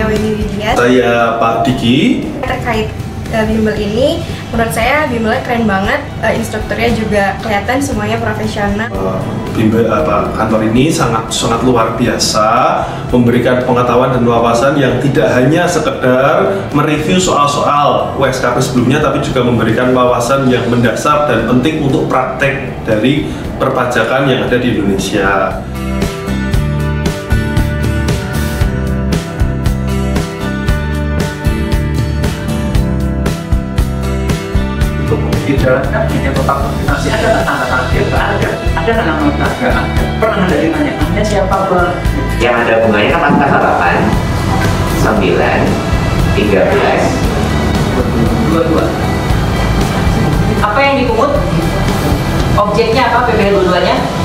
saya Wendy Widya. Saya Pak Diki. Terkait bimbel ini, menurut saya bimbelnya keren banget, instrukturnya juga kelihatan semuanya profesional. Kantor ini sangat luar biasa, memberikan pengetahuan dan wawasan yang tidak hanya sekedar mereview soal-soal USKP sebelumnya, tapi juga memberikan wawasan yang mendasar dan penting untuk praktek dari perpajakan yang ada di Indonesia. Dalam kabinet total koordinasi ada tanda-tanda biasa ada nama-nama agama. Pernah ada yang nanya, namanya siapa Pak? Yang ada bunganya kan angka 8, 9, 13, 22. Apa yang dipungut? Objeknya apa PPh 22-nya?